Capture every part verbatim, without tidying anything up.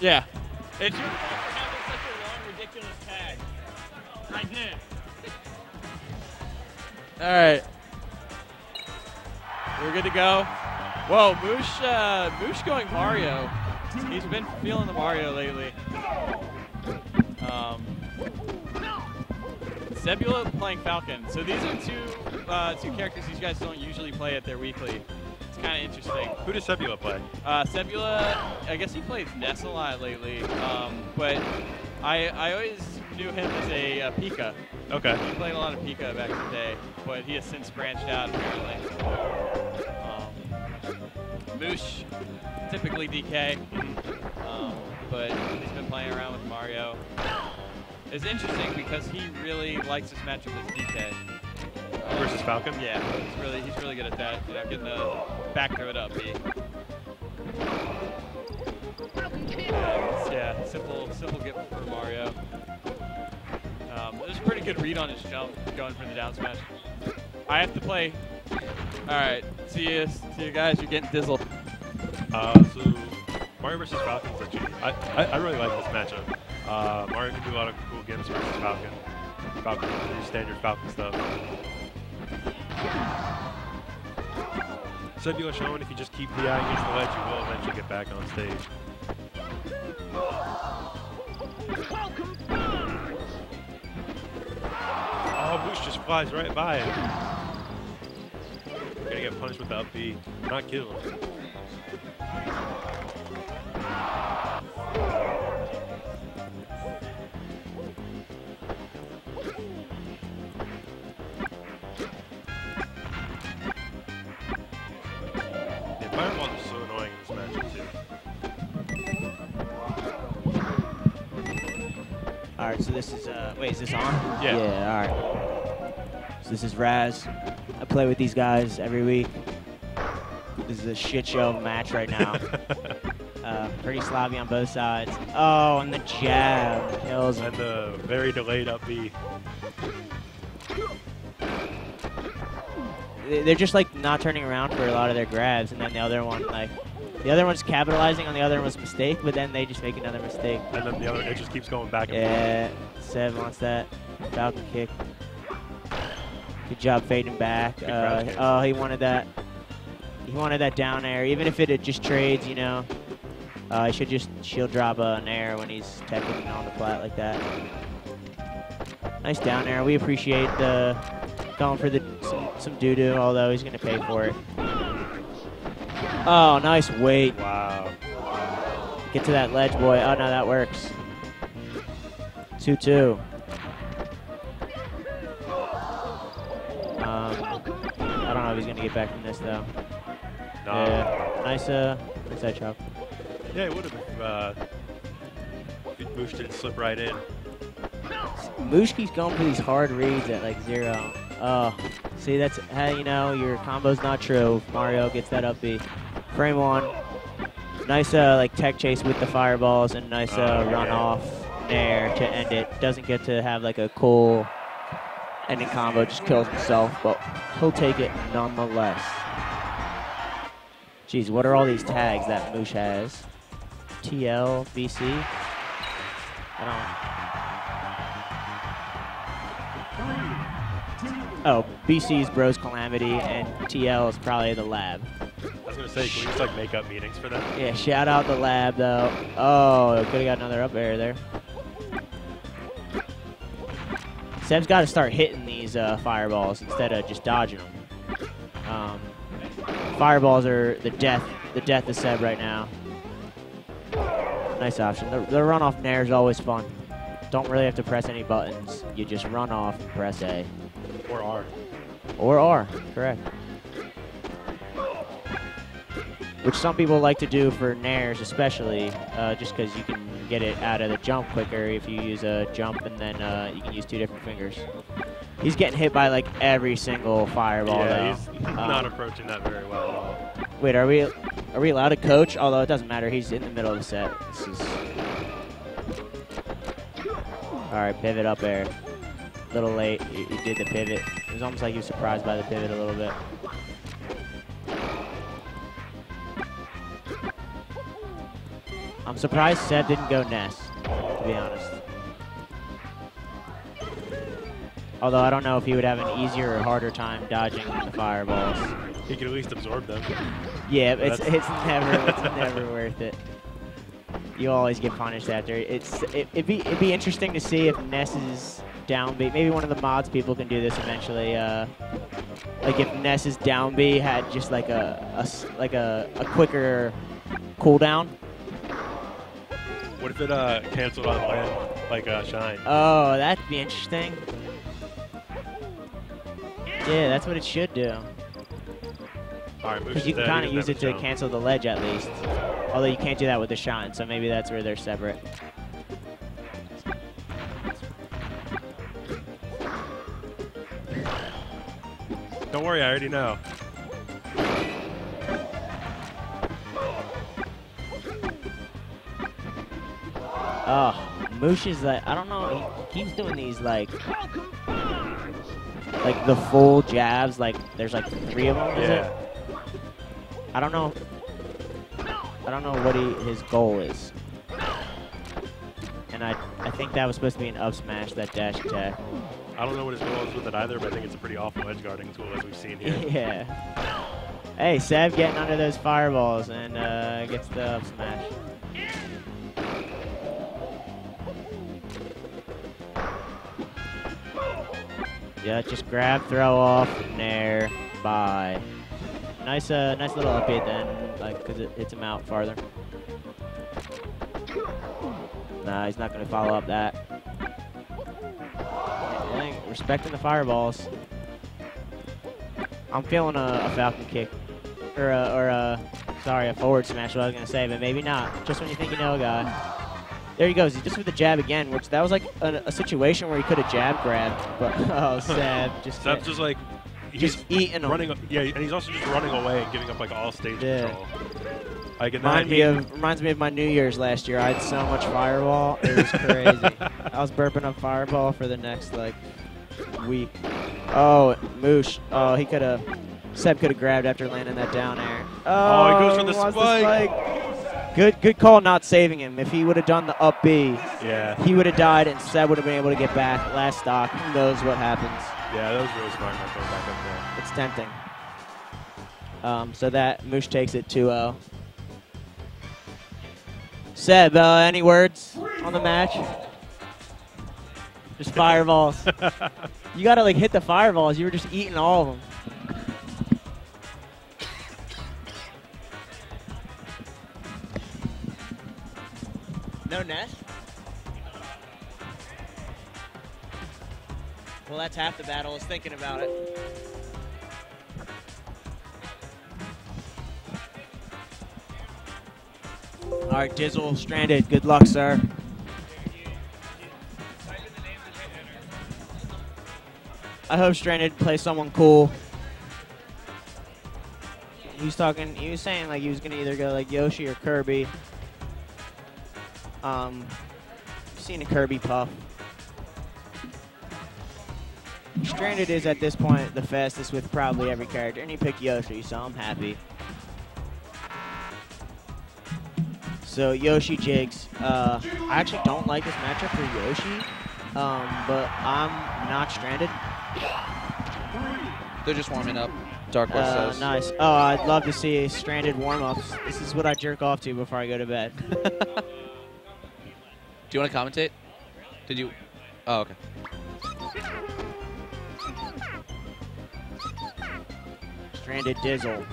Yeah. It's your fault for having such a long, ridiculous tag. I did. All right. We're good to go. Whoa, Moosh, uh, Moosh going Mario. He's been feeling the Mario lately. Um, Sebulba playing Falcon. So these are two uh, two characters these guys don't usually play at their weekly. It's kind of interesting. Who does Sebulba play? Uh, Sebulba, I guess he plays Ness a lot lately. Um, but I I always knew him as a uh, Pika. Okay. He played a lot of Pika back in the day, but he has since branched out apparently. Um, Moosh, typically D K, um, but he's been playing around with Mario. It's interesting because he really likes this matchup as D K. Um, Versus Falcon? Yeah, he's really he's really good at that. You know, getting the back throw it up. B. Yeah, yeah, simple simple get for Mario. Um, there's a pretty good read on his jump going for the down smash. I have to play. Alright, see you, see you guys, you're getting Dizzle. Uh, so, Mario versus Falcon for G. I, I, I really like this matchup. Uh, Mario can do a lot of cool games versus Falcon. Falcon, your standard Falcon stuff. Sebulba showing if you just keep the eye against the ledge, you will eventually get back on stage. Welcome back! Oh, Moosh just flies right by it. We're gonna get punished with the up B. Not kill him. The fireball is so annoying in this matchup too. All right, so this is uh, wait, is this on? Yeah. Yeah. All right. So this is Raz. I play with these guys every week. This is a shit show match right now. uh, pretty sloppy on both sides. Oh, and the jab kills. And the very delayed up B. They're just like not turning around for a lot of their grabs, and then the other one like the other one's capitalizing on the other one's mistake, but then they just make another mistake. And then the other it just keeps going back and yeah, forth. Yeah, Seb wants that Falcon kick. Good job fading back. Uh, oh, he wanted that. He wanted that down air. Even if it, it just trades, you know, uh, he should just shield drop uh, an air when he's teching on the flat like that. Nice down air. We appreciate the going for the some, some doo doo. Although he's gonna pay for it. Oh, nice weight. Wow. Get to that ledge, boy. Oh no, that works. Two two. He's gonna get back from this though. No. Yeah. Nice, uh, nice side chop. Yeah, it would have. Uh, Moosh didn't slip right in. Moosh keeps going for these hard reads at like zero. Oh, see, that's how you know your combo's not true. Mario gets that up B. Frame one. Nice, uh, like tech chase with the fireballs and nice uh, oh, run yeah. off there to end it. Doesn't get to have like a cool. And in combo just kills himself, but he'll take it nonetheless. Jeez, what are all these tags that Moosh has? T L, B C? I don't know. Oh, B C's Bros Calamity, and T L is probably the lab. I was gonna say, can we just like make up meetings for them? Yeah, shout out the lab though. Oh, could've got another up air there. Seb's got to start hitting these uh, fireballs instead of just dodging them. Um, fireballs are the death, the death of Seb right now. Nice option. The, the runoff nair is always fun. Don't really have to press any buttons. You just run off and press A. Or R. Or R, correct. Which some people like to do for nairs especially, uh, just because you can get it out of the jump quicker if you use a jump, and then uh, you can use two different fingers. He's getting hit by like every single fireball. Yeah, though. He's um, not approaching that very well at all. Wait, are we are we allowed to coach? Although it doesn't matter, he's in the middle of the set. This is... All right, pivot up air. A little late. He, he did the pivot. It was almost like he was surprised by the pivot a little bit. I'm Surprised Seb didn't go nest, to be honest. Although I don't know if he would have an easier or harder time dodging the fireballs. He could at least absorb them. Yeah, it's, it's never it's never worth it. You always get punished after. It's it, it'd be it'd be interesting to see if Ness is downbeat. Maybe one of the mods people can do this eventually. Uh, like if Ness's downbeat had just like a, a like a, a quicker cooldown. What if it uh, canceled on land like uh, Shine? Oh, that'd be interesting. Yeah, that's what it should do. Because you can kind of use it to cancel the ledge at least. Although you can't do that with the shine, so maybe that's where they're separate. Don't worry, I already know. Oh, Moosh is like, I don't know, he keeps doing these like... Like the full jabs, like there's like three of them. Is yeah. It? I don't know. I don't know what he, his goal is. And I, I think that was supposed to be an up smash, that dash attack. I don't know what his goal is with it either, but I think it's a pretty awful edge guarding tool as we've seen here. Yeah. Hey, Seb getting under those fireballs and uh, gets the up smash. Yeah, just grab, throw off, nair, bye. Nice, uh, nice little upbeat then, like, because it hits him out farther. Nah, he's not going to follow up that. Dang, respecting the fireballs. I'm feeling a, a falcon kick, or a, or a, sorry, a forward smash, what I was going to say, but maybe not. Just when you think you know a guy. There he goes, just with the jab again, which that was like a, a situation where he could have jab grabbed, but oh, Seb just Seb's hit. Just like he's just eating running, him. Yeah, and he's also just running away and giving up like all stage yeah. control. Like, Remind me of, reminds me of my New Year's last year. I had so much fireball, it was crazy. I was burping up fireball for the next like week. Oh, Moosh! Oh, he could have. Seb could have grabbed after landing that down air. Oh, oh he goes for the spike. The spike. Good, good call not saving him. If he would have done the up B, yeah. he would have died and Seb would have been able to get back. Last stock, who knows what happens. Yeah, that was really smart not going back up there. It's tempting. Um, so that, Moosh takes it two oh. Seb, uh, any words on the match? Just fireballs. You gotta like hit the fireballs. You were just eating all of them. No nest? Well, that's half the battle is thinking about it. All right, Dizzle, Stranded. Good luck, sir. I hope Stranded plays someone cool. He was talking, he was saying like he was gonna either go like Yoshi or Kirby. Um, seen a Kirby puff. Stranded is at this point the fastest with probably every character, and he picked Yoshi, so I'm happy. So Yoshi jigs. Uh, I actually don't like this matchup for Yoshi, um, but I'm not Stranded. They're just warming up. Dark West uh, says. Nice. Oh, I'd love to see Stranded warm-ups. This is what I jerk off to before I go to bed. Do you want to commentate? Did you? Oh, okay. Stranded Dizzle.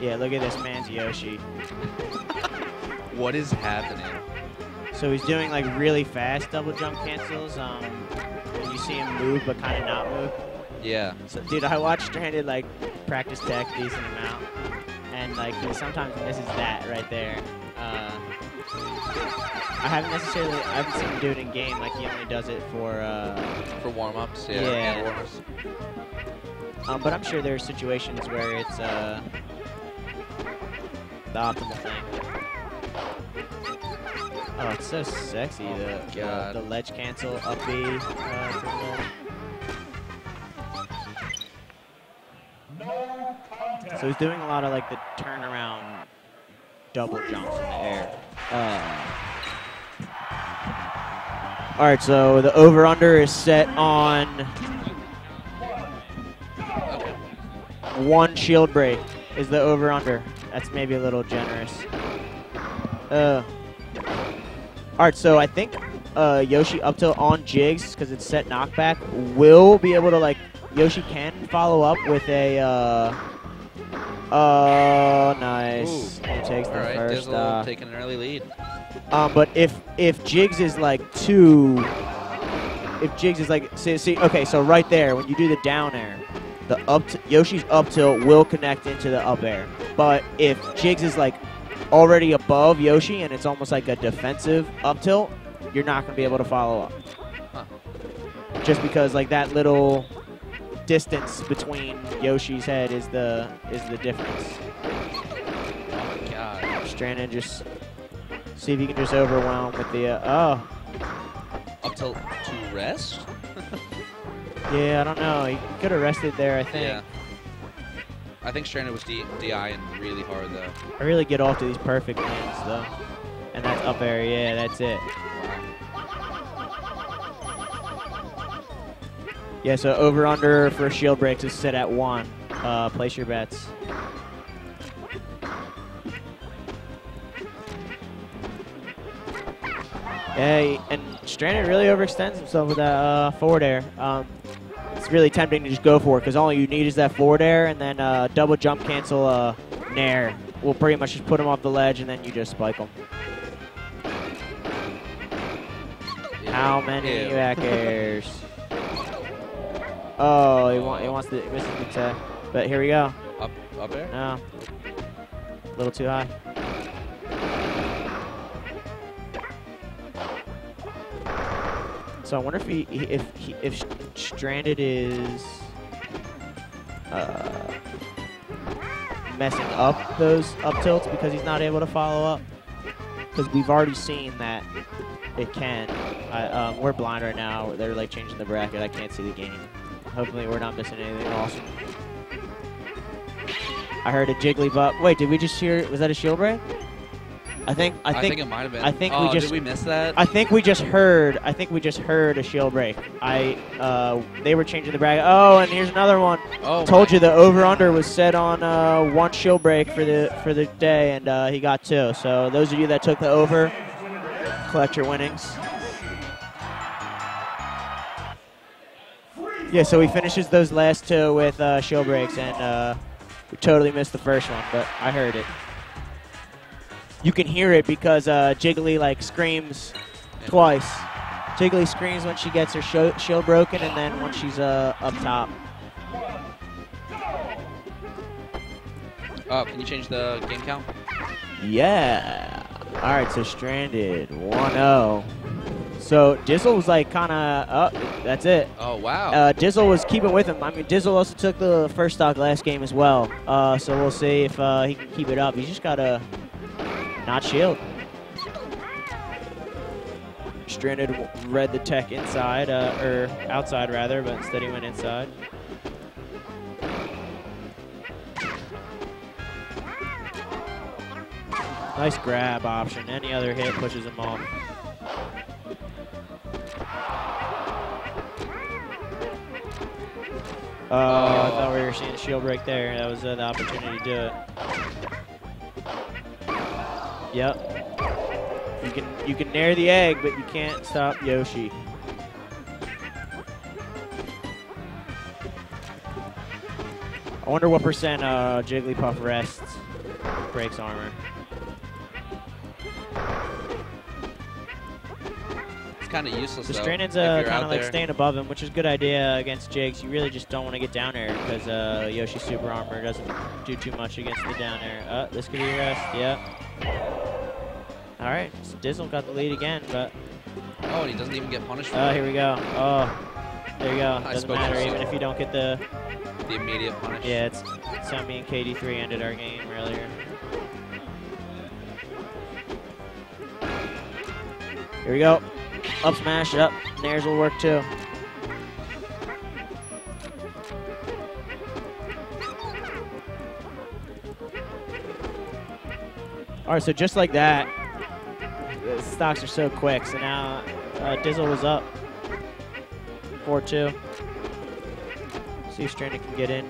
Yeah, look at this man's Yoshi. What is happening? So he's doing like really fast double jump cancels. Um, when you see him move but kind of not move. Yeah. So, dude, I watched Stranded like practice tech decent amount, and like he sometimes misses that right there. Uh, I haven't necessarily, I haven't seen him do it in game, like he only does it for, uh... For warm-ups, yeah, yeah. warm-ups. Um, but I'm sure there are situations where it's, uh, the optimal thing. Oh, it's so sexy, oh the, God. the the ledge cancel, up B, uh, no contest. So he's doing a lot of, like, the turnaround double jumps in the air. Uh, all right, so the over-under is set on one shield break is the over-under. That's maybe a little generous. Uh, all right, so I think uh, Yoshi up tilt on jigs, because it's set knockback, will be able to, like, Yoshi can follow up with a... Uh, Oh, nice. Ooh. He takes the All right, first. Dizzle uh, taking an early lead. Um, but if if Jiggs is like two, if Jiggs is like see, see okay, so right there when you do the down air, the up t Yoshi's up tilt will connect into the up air. But if Jiggs is like already above Yoshi and it's almost like a defensive up tilt, you're not gonna be able to follow up. Huh. Just because like that little distance between Yoshi's head is the is the difference. Oh my god. Stranded, just see if you can just overwhelm with the uh, oh. Up tilt to rest? Yeah, I don't know. He could have rested there, I think. Yeah. I think Stranded was D I-ing really hard though. I really get off to these perfect lands though. And that's up air, yeah, that's it. Yeah, so over-under for shield breaks is set at one. Uh, place your bets. Yeah, and Stranded really overextends himself with that uh, forward air. Um, it's really tempting to just go for it, because all you need is that forward air, and then uh, double jump cancel uh, nair. We'll pretty much just put him off the ledge, and then you just spike him. Ew. How many Ew. back airs? Oh, he, want, he wants to miss the tech. But here we go. Up, up there? No. A little too high. So I wonder if he, if he, if Stranded is uh, messing up those up tilts because he's not able to follow up. Because we've already seen that it can. I, um, we're blind right now. They're like changing the bracket. I can't see the game. Hopefully we're not missing anything awesome. I heard a Jigglypuff. Wait, did we just hear? Was that a shield break? I think. I think, I think it might have been. I think oh, we just. Did we miss that? I think we just heard. I think we just heard a shield break. I. Uh, they were changing the bracket. Oh, and here's another one. Oh. Told you the over under was set on uh, one shield break for the for the day, and uh, he got two. So those of you that took the over, collect your winnings. Yeah, so he finishes those last two with uh, shield breaks, and uh, we totally missed the first one, but I heard it. You can hear it because uh, Jiggly like screams twice. Jiggly screams when she gets her sh shield broken, and then when she's uh, up top. Oh, can you change the game count? Yeah. All right, so Stranded one oh. So Dizzle was like kind of up. Oh, that's it. Oh, wow. Uh, Dizzle was keeping with him. I mean, Dizzle also took the first stock last game as well. Uh, so we'll see if uh, he can keep it up. He's just got to not shield. Stranded read the tech inside, uh, or outside rather, but instead he went inside. Nice grab option. Any other hit pushes him off. Oh, I thought we were seeing a shield break there. That was uh, the opportunity to do it. Yep. You can you can nair the egg, but you can't stop Yoshi. I wonder what percent uh, Jigglypuff rests, breaks armor. Kind of useless. The Stranded's uh, kind of like there. staying above him, which is a good idea against Jigs. You really just don't want to get down air because uh, Yoshi's super armor doesn't do too much against the down air. Uh, this could be a rest. Yeah. All right. So Dizzle got the lead again, but oh, and he doesn't even get punished. Oh, uh, here we go. Oh, there you go. It doesn't matter even if you don't get the the immediate punish. Yeah, it's, it's how me and K D three ended our game earlier. Here we go. Up smash, up. Nairs will work too. All Alright, so just like that, the stocks are so quick. So now uh, Dizzle was up four two. See if Stranded can get in.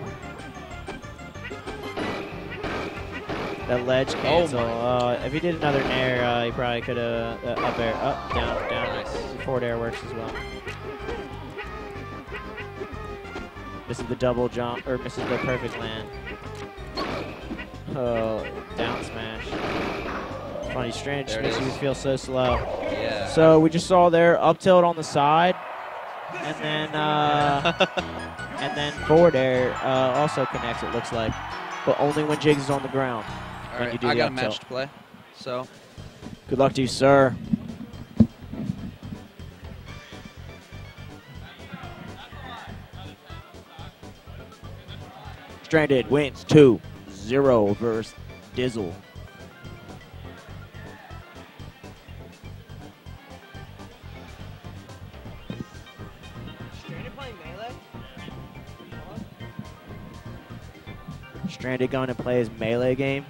That ledge cancel. Oh uh, if he did another nair, uh, he probably could have uh, up air, up, down, down. Nice. Forward air works as well. Misses the double jump, or misses the perfect land. Oh, down smash. Funny, Stranded makes you feel so slow. Yeah. So we just saw there up tilt on the side, and then uh, and then forward air uh, also connects. It looks like, but only when Jigs is on the ground. All right, you do I got a match to play, so. Good luck to you, sir. Stranded wins two zero versus Dizzle. Stranded playing melee? Stranded going to play his melee game.